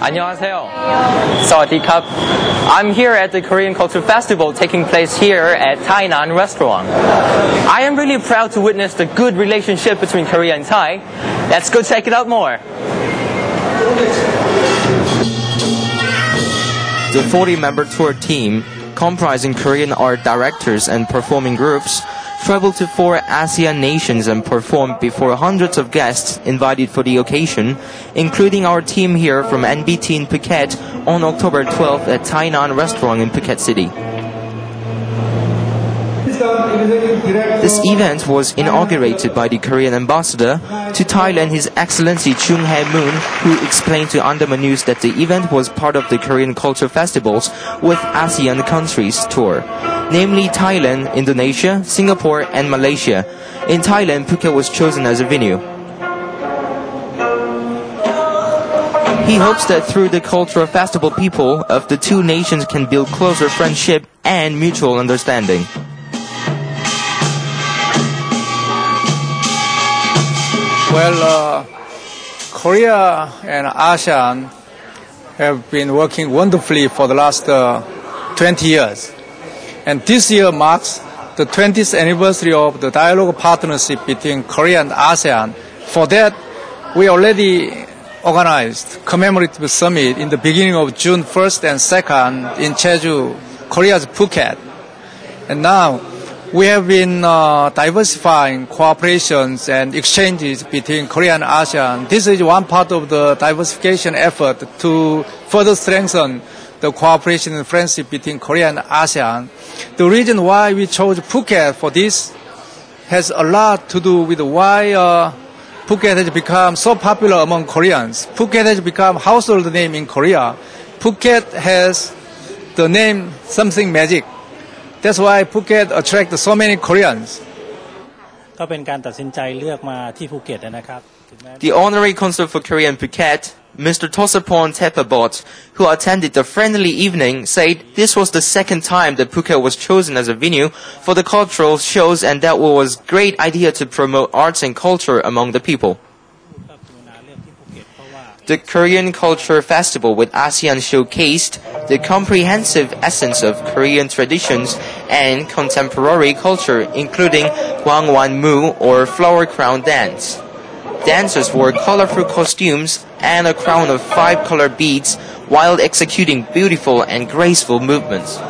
안녕하세요. Sawadee Kap. I'm here at the Korean Culture Festival taking place here at Thai Naan restaurant. I am really proud to witness the good relationship between Korea and Thai. Let's go check it out more. The 40-member tour team, comprising Korean art directors and performing groups, traveled to 4 ASEAN nations and performed before hundreds of guests invited for the occasion, including our team here from NBT in Phuket on October 12th at Thai Naan restaurant in Phuket City. This event was inaugurated by the Korean ambassador to Thailand, His Excellency Chung Hae-moon, who explained to Andaman News that the event was part of the Korean Culture Festivals with ASEAN countries tour, namely Thailand, Indonesia, Singapore and Malaysia. In Thailand, Phuket was chosen as a venue. He hopes that through the cultural festival, people of the two nations can build closer friendship and mutual understanding. Well, Korea and ASEAN have been working wonderfully for the last 20 years. And this year marks the 20th anniversary of the dialogue partnership between Korea and ASEAN. For that, we already organized commemorative summit in the beginning of June 1st and 2nd in Jeju, Korea's Phuket. And now, we have been diversifying cooperations and exchanges between Korea and ASEAN. This is one part of the diversification effort to further strengthen the cooperation and friendship between Korea and ASEAN. The reason why we chose Phuket for this has a lot to do with why Phuket has become so popular among Koreans. Phuket has become a household name in Korea. Phuket has the name something magic. That's why Phuket attracts so many Koreans. The honorary consul for Korea and Phuket, Mr. Tossaporn Theppabutr, who attended the friendly evening, said this was the second time that Phuket was chosen as a venue for the cultural shows and that was a great idea to promote arts and culture among the people. The Korean Culture Festival with ASEAN showcased the comprehensive essence of Korean traditions and contemporary culture, including Kwagwanmu or flower crown dance. Dancers wore colorful costumes and a crown of 5 color beads while executing beautiful and graceful movements.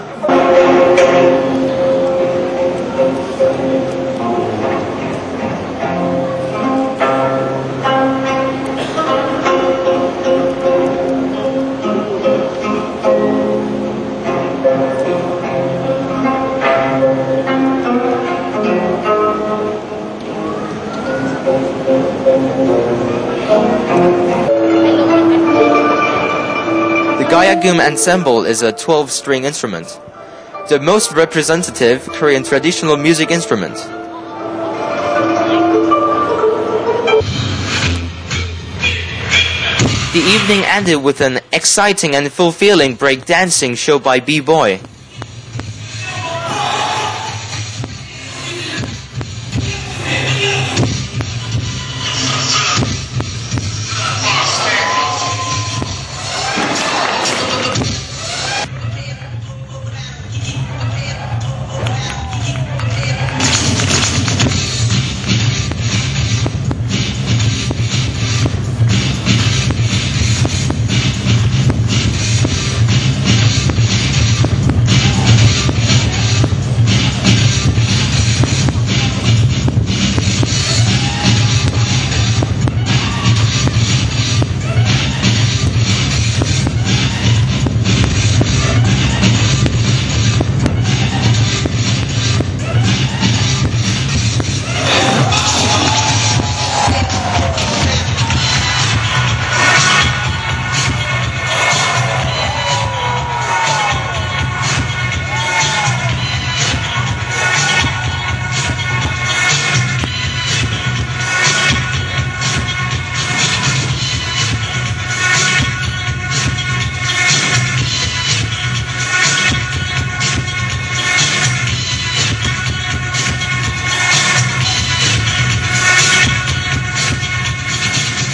The Gayageum ensemble is a 12-string instrument, the most representative Korean traditional music instrument. The evening ended with an exciting and fulfilling breakdancing show by B-Boy.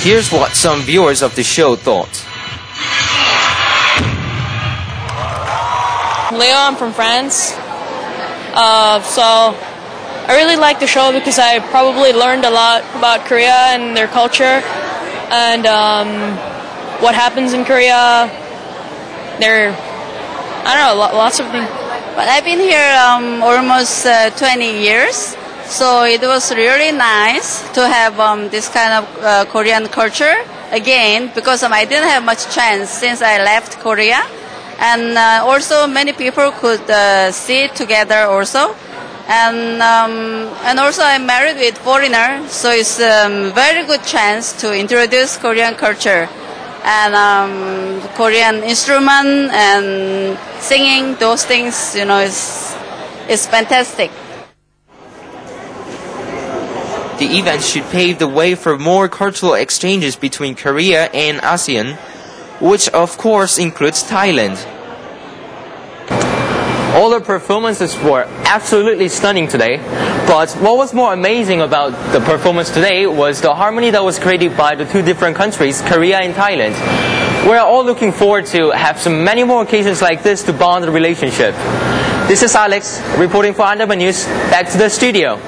Here's what some viewers of the show thought. I'm Leo, I'm from France. So I really like the show because I probably learned a lot about Korea and their culture and what happens in Korea. I don't know, lots of things. But I've been here almost 20 years, so it was really nice to have this kind of Korean culture again, because I didn't have much chance since I left Korea. And also many people could sit together also. And also I'm married with foreigner, so it's a very good chance to introduce Korean culture and Korean instrument and singing, those things, you know, it's fantastic. The event should pave the way for more cultural exchanges between Korea and ASEAN, which of course includes Thailand. All the performances were absolutely stunning today, but what was more amazing about the performance today was the harmony that was created by the two different countries, Korea and Thailand. We're all looking forward to have so many more occasions like this to bond the relationship. This is Alex, reporting for Andaman News, back to the studio.